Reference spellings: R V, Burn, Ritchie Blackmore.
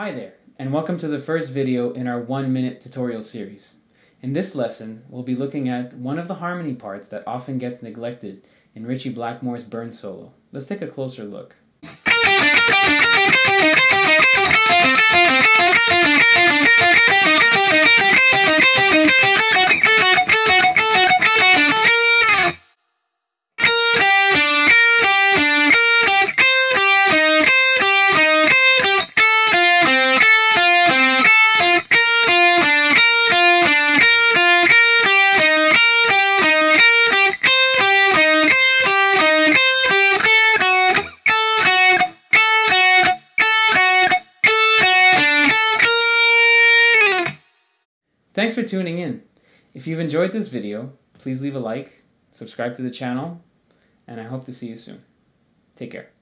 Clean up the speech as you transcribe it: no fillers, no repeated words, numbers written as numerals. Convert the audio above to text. Hi there, and welcome to the first video in our 1-minute tutorial series. In this lesson, we'll be looking at one of the harmony parts that often gets neglected in Ritchie Blackmore's Burn solo. Let's take a closer look. Thanks for tuning in. If you've enjoyed this video, please leave a like, subscribe to the channel, and I hope to see you soon. Take care.